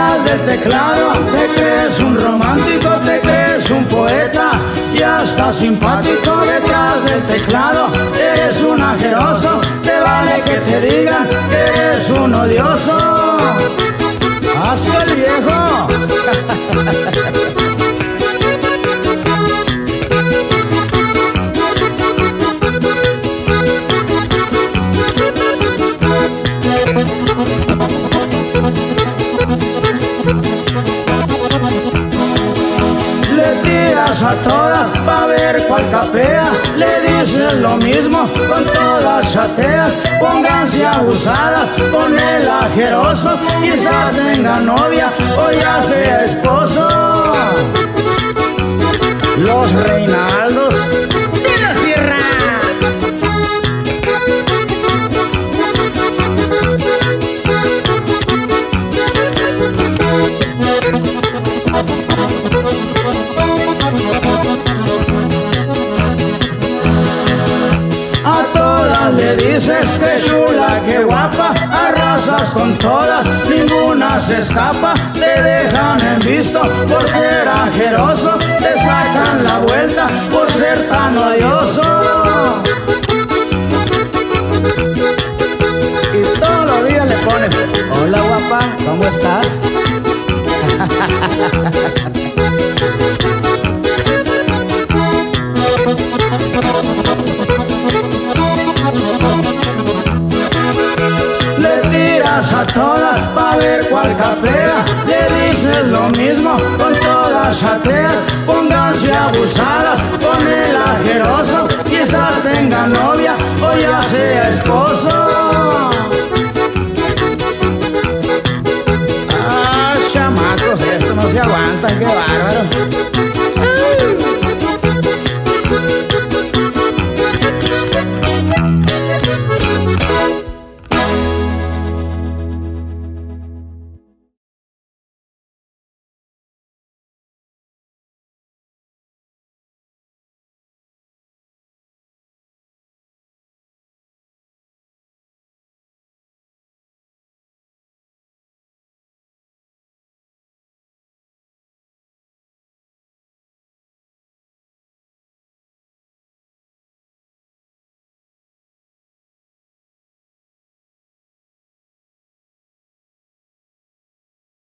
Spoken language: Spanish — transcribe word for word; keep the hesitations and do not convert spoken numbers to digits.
escamas del teclado. Te crees un romántico, te crees un poeta y hasta simpático detrás del teclado. Eres un ajeroso, te vale que te digan que eres un odioso. Así el viejo. A todas pa' ver cuál capea, le dicen lo mismo, con todas chateas, pónganse abusadas con el ajeroso, quizás tenga novia o ya sea esposo. Los Reynaldos de la Sierra. Le dices que chula, que guapa, arrasas con todas, ninguna se escapa. Te dejan en visto por ser ajeroso, te sacan la vuelta por ser tan odioso. Y todos los días le pones: hola guapa, ¿cómo estás? A todas pa' ver cuál capea, le dices lo mismo, con todas chateas, pónganse abusadas con el ajeroso, quizás tenga novia o ya sea esposo. Ah, chamacos, esto no se aguanta, qué bárbaro.